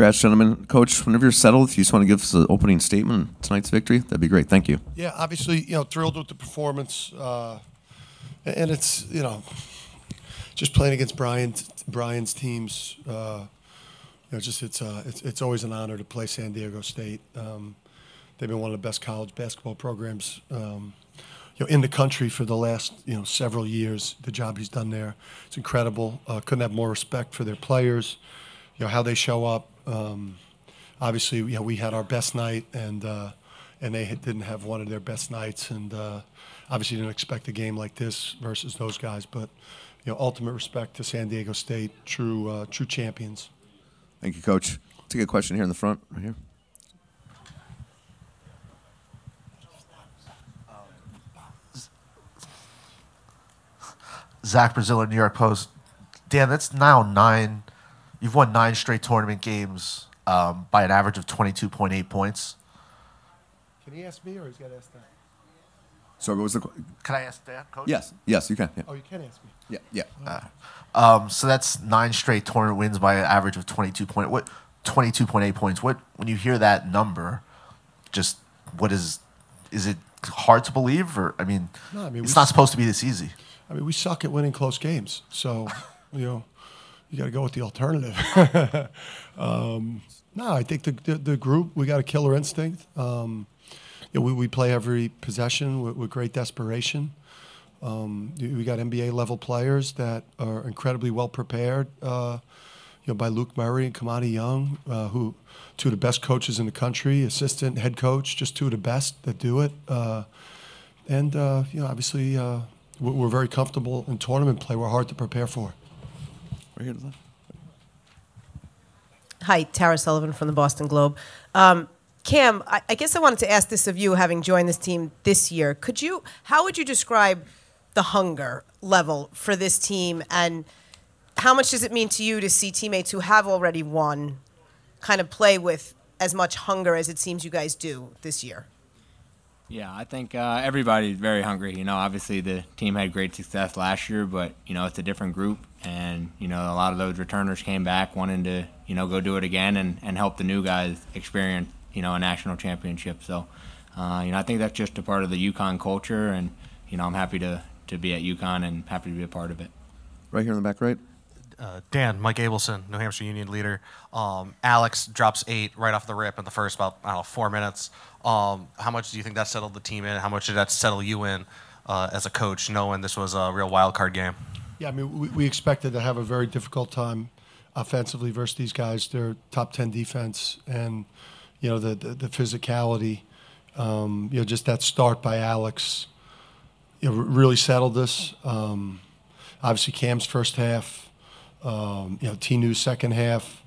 congrats, gentlemen. Coach, whenever you're settled, if you just want to give us an opening statement on tonight's victory, that'd be great. Thank you. Yeah, obviously, you know, thrilled with the performance, and it's, you know, just playing against Brian's teams. You know, just it's always an honor to play San Diego State. They've been one of the best college basketball programs, you know, in the country for the last, you know, several years. The job he's done there, it's incredible. Couldn't have more respect for their players, you know, how they show up. Obviously, you know, we had our best night, and they didn't have one of their best nights, and obviously didn't expect a game like this versus those guys. But, you know, ultimate respect to San Diego State, true champions. Thank you, Coach. Take a question here in the front, right here. Zach Brazile, New York Post. Dan, that's now 9. You've won 9 straight tournament games by an average of 22.8 points. Can he ask me, or he's got to ask Dan? Sorry, what was the question? Can I ask Dan, Coach? Yes, you can. Yeah. Oh, you can ask me. Yeah. So that's 9 straight tournament wins by an average of 22.8 points. What, when you hear that number, just what is it hard to believe? Or I mean it's not supposed to be this easy. I mean, we suck at winning close games, so you know you got to go with the alternative. No, I think the group, we got a killer instinct. You know, we play every possession with great desperation. We got NBA level players that are incredibly well prepared. You know, by Luke Murray and Kamani Young, who two of the best coaches in the country, assistant, head coach, just two of the best that do it. And you know, obviously. We're very comfortable in tournament play. We're hard to prepare for. Right here to the left. Hi, Tara Sullivan from the Boston Globe. Cam, I guess I wanted to ask this of you, having joined this team this year. How would you describe the hunger level for this team, and how much does it mean to you to see teammates who have already won kind of play with as much hunger as it seems you guys do this year? Yeah, I think everybody's very hungry. You know, obviously the team had great success last year, but, you know, it's a different group. And, you know, a lot of those returners came back wanting to, you know, go do it again and help the new guys experience, you know, a national championship. So, you know, I think that's just a part of the UConn culture. And, you know, I'm happy to be at UConn and happy to be a part of it. Right here in the back right. Dan, Mike Abelson, New Hampshire Union Leader. Alex drops 8 right off the rip in the first about, I don't know, 4 minutes. How much do you think that settled the team in? How much did that settle you in as a coach, knowing this was a real wild card game? Yeah, I mean, we expected to have a very difficult time offensively versus these guys. They're top 10 defense, and, you know, the physicality, you know, just that start by Alex, you know, really settled us. Obviously, Cam's first half. You know, Tinu's second half,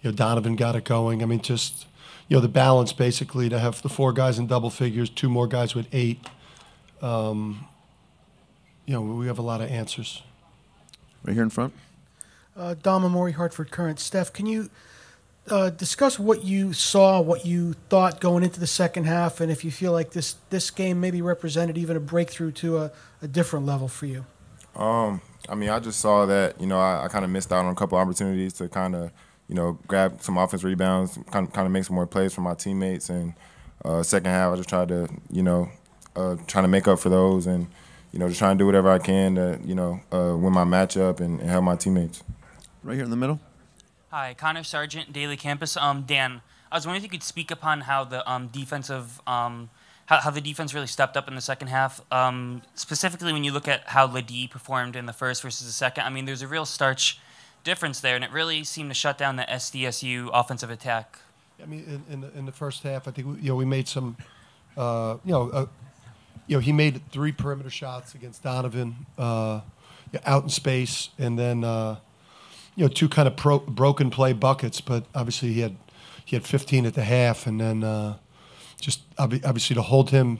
you know, Donovan got it going. I mean, just, you know, the balance basically to have the 4 guys in double figures, 2 more guys with 8. You know, we have a lot of answers. Right here in front. Dom Amore, Hartford Courant. Steph, can you discuss what you saw, what you thought going into the second half, and if you feel like this game maybe represented even a breakthrough to a different level for you? I mean, I just saw that, you know, I kind of missed out on a couple opportunities to kind of, you know, grab some offense rebounds, kind of make some more plays for my teammates. And second half, I just tried to, you know, trying to make up for those and, you know, just trying to do whatever I can to, you know, win my matchup and help my teammates. Right here in the middle. Hi, Connor Sargent, Daily Campus. Dan, I was wondering if you could speak upon how the defense really stepped up in the second half, specifically when you look at how Ledee performed in the first versus the second. I mean, there's a real stark difference there, and it really seemed to shut down the SDSU offensive attack. I mean, in the first half, I think we, you know, we made some, you know, he made 3 perimeter shots against Donovan, you know, out in space, and then, you know, 2 kind of broken play buckets. But obviously, he had 15 at the half, and then. Just obviously to hold him,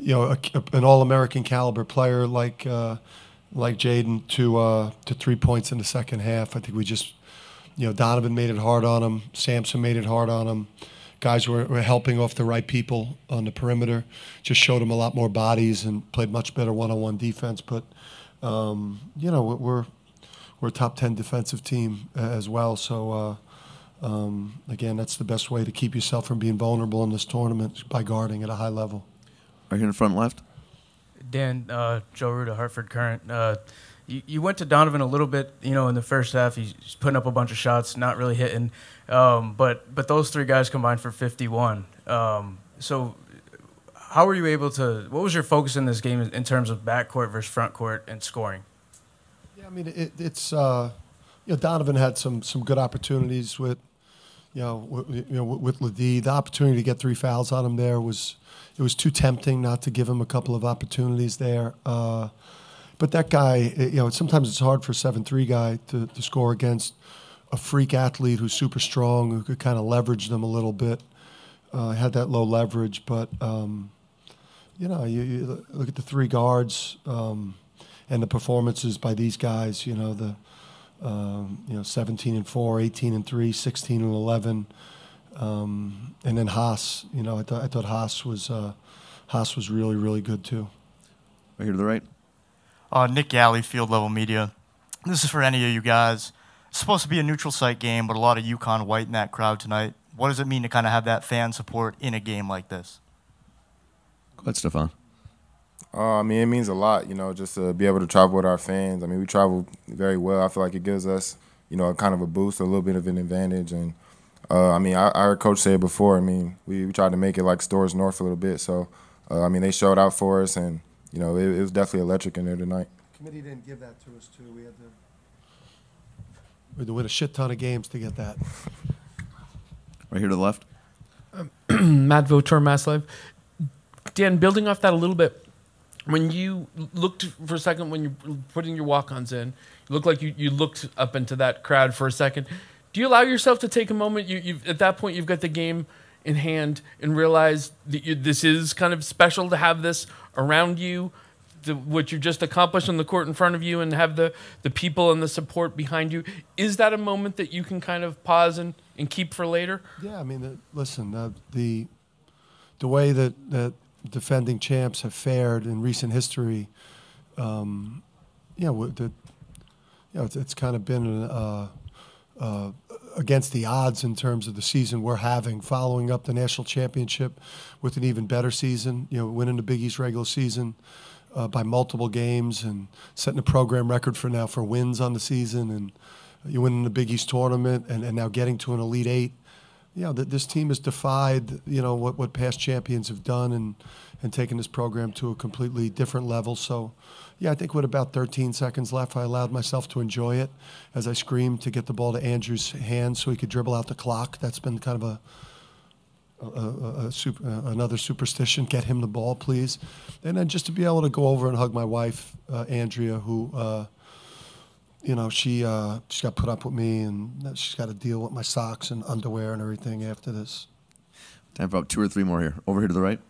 you know, an all-American caliber player like Jaden to 3 points in the second half. I think we just, you know, Donovan made it hard on him. Sampson made it hard on him. Guys were helping off the right people on the perimeter. Just showed him a lot more bodies and played much better one-on-one defense. But you know, we're a top 10 defensive team as well. So Again, that's the best way to keep yourself from being vulnerable in this tournament, by guarding at a high level. Right here in front left. Dan, Joe Rude of Hartford Courant. You went to Donovan a little bit, you know, in the first half. He's putting up a bunch of shots, not really hitting. But those three guys combined for 51. So how were you able to – what was your focus in this game in terms of backcourt versus frontcourt and scoring? Yeah, I mean, it's you know, Donovan had some good opportunities with – with Ledee, the opportunity to get three fouls on him there was too tempting not to give him a couple of opportunities there. But that guy, sometimes it's hard for a 7'3" guy to score against a freak athlete who's super strong, who could kind of leverage them a little bit. Had that low leverage, but you look at the three guards and the performances by these guys. 17-4, 18-3, 16-11, and then Haas. I thought Haas was really, really good too. Right here to the right. Nick Galley, Field Level Media. This is for any of you guys. It's supposed to be a neutral site game, but a lot of UConn white in that crowd tonight. What does it mean to kind of have that fan support in a game like this? Go ahead, Stefan. I mean, it means a lot, just to be able to travel with our fans. I mean, we travel very well. I feel like it gives us, a kind of a boost, a little bit of an advantage. And, I heard Coach say it before. I mean, we tried to make it like Storrs North a little bit. So, they showed out for us. And, it was definitely electric in there tonight. The committee didn't give that to us, too. We had to win a shit ton of games to get that. Right here to the left. Matt Votor, MassLive. Dan, building off that a little bit, when you looked for a second, when you're putting your walk-ons in, you looked like you looked up into that crowd for a second. Do you allow yourself to take a moment? You've at that point, you've got the game in hand and realize that this is kind of special to have this around you, what you just accomplished on the court in front of you, and have the people and the support behind you. Is that a moment that you can kind of pause and keep for later? Yeah, I mean, the way that defending champs have fared in recent history, it's kind of been against the odds in terms of the season we're having, following up the national championship with an even better season, winning the Big East regular season by multiple games and setting a program record for wins on the season, and you winning the Big East tournament and now getting to an Elite Eight. Yeah, this team has defied, what past champions have done and taken this program to a completely different level. So, yeah, I think with about 13 seconds left, I allowed myself to enjoy it as I screamed to get the ball to Andrew's hand so he could dribble out the clock. That's been kind of another superstition, get him the ball, please. And then just to be able to go over and hug my wife, Andrea, who she's got put up with me, and she's got to deal with my socks and underwear and everything after this. Time for about two or three more here. Over here to the right.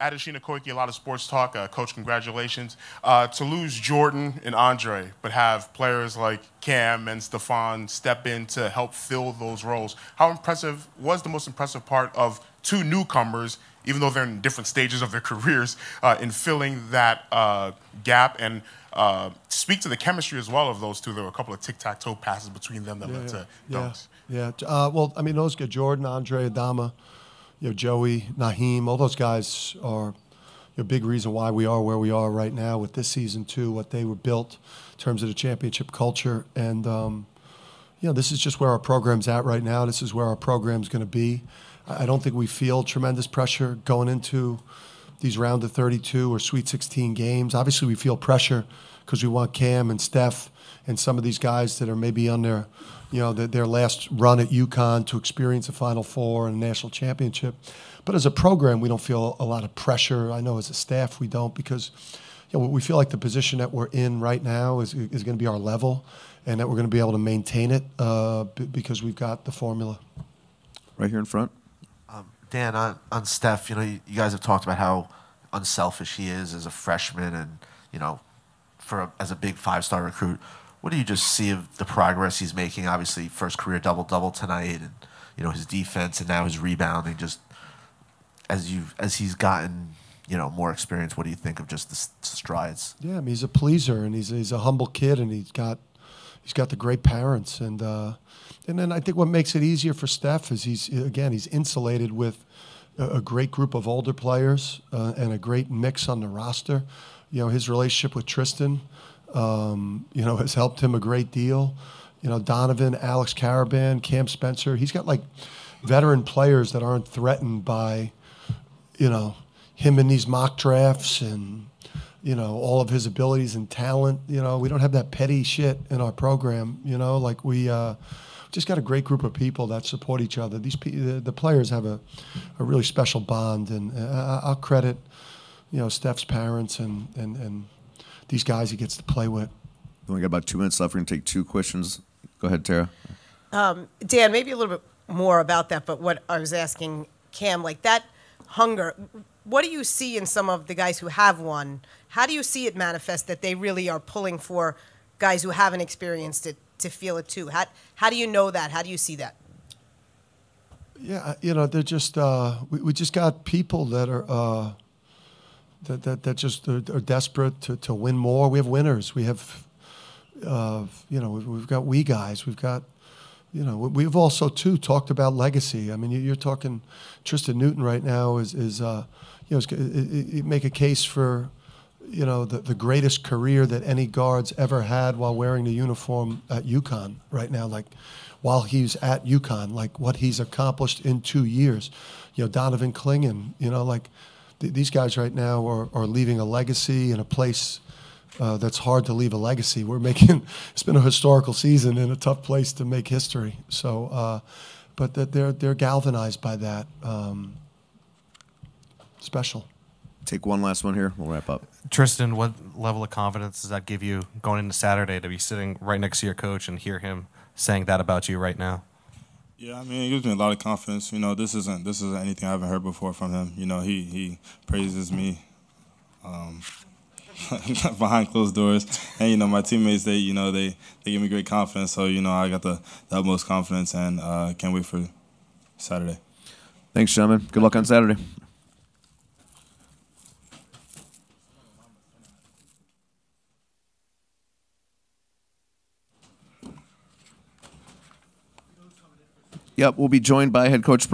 Adeshina Koike, a lot of sports talk. Coach, congratulations. To lose Jordan and Andre, but have players like Cam and Stefan step in to help fill those roles. How impressive was the most impressive part of two newcomers, even though they're in different stages of their careers, in filling that gap? And speak to the chemistry as well of those two. There were a couple of tic-tac-toe passes between them that led to dunks. Yeah, well, I mean, those guys, Jordan, Andre, Adama, Joey, Naheem, all those guys are a big reason why we are where we are right now with this season, too, what they were built in terms of the championship culture. And, this is just where our program's at right now. This is where our program's going to be. I don't think we feel tremendous pressure going into these round of 32 or Sweet 16 games. Obviously, we feel pressure because we want Cam and Steph and some of these guys that are maybe on their, their last run at UConn to experience a Final Four and a national championship. But as a program, we don't feel a lot of pressure. I know as a staff we don't, because we feel like the position that we're in right now is going to be our level, and that we're going to be able to maintain it because we've got the formula. Right here in front. Dan, on Steph, you guys have talked about how unselfish he is as a freshman and, as a big five-star recruit. What do you just see of the progress he's making? Obviously, first career double-double tonight, and his defense, and now his rebounding. Just as he's gotten more experience, what do you think of just the strides? Yeah, I mean, he's a pleaser, and he's a humble kid, and he's got he's got the great parents, and then I think what makes it easier for Steph is he's insulated with a great group of older players and a great mix on the roster. You know, his relationship with Tristan, you know, has helped him a great deal. You know, Donovan, Alex Caravan, Cam Spencer. He's got, like, veteran players that aren't threatened by, you know, him in these mock drafts and, you know, all of his abilities and talent. You know, we don't have that petty shit in our program, you know. Like, we just got a great group of people that support each other. The players have a really special bond, and I'll credit, you know, Steph's parents and these guys he gets to play with. We got about 2 minutes left. We're going to take two questions. Go ahead, Tara. Dan, maybe a little bit more about that, but what I was asking Cam, like that hunger, what do you see in some of the guys who have won? How do you see it manifest that they really are pulling for guys who haven't experienced it to feel it too? How do you know that? How do you see that? Yeah, you know, they're just we just got people that are that just are desperate to win more. We have winners. We have you know, we've got we guys. We've got, you know, we've also too talked about legacy. I mean, you're talking Tristan Newton right now is you know, make a case for, you know, the greatest career that any guard's ever had while wearing the uniform at UConn right now, like while he's at UConn, like what he's accomplished in 2 years. You know, Donovan Clingan, you know, like these guys right now are leaving a legacy in a place that's hard to leave a legacy. It's been a historical season in a tough place to make history. So, but that they're galvanized by that. Special. Take one last one here. We'll wrap up. Tristan, what level of confidence does that give you going into Saturday to be sitting right next to your coach and hear him saying that about you right now? Yeah, I mean, it gives me a lot of confidence. You know, this isn't anything I haven't heard before from him. You know, he praises me behind closed doors, and you know, my teammates, they give me great confidence. So you know, I got the utmost confidence, and can't wait for Saturday. Thanks, gentlemen. Good luck on Saturday. Yep, we'll be joined by head coach Brian.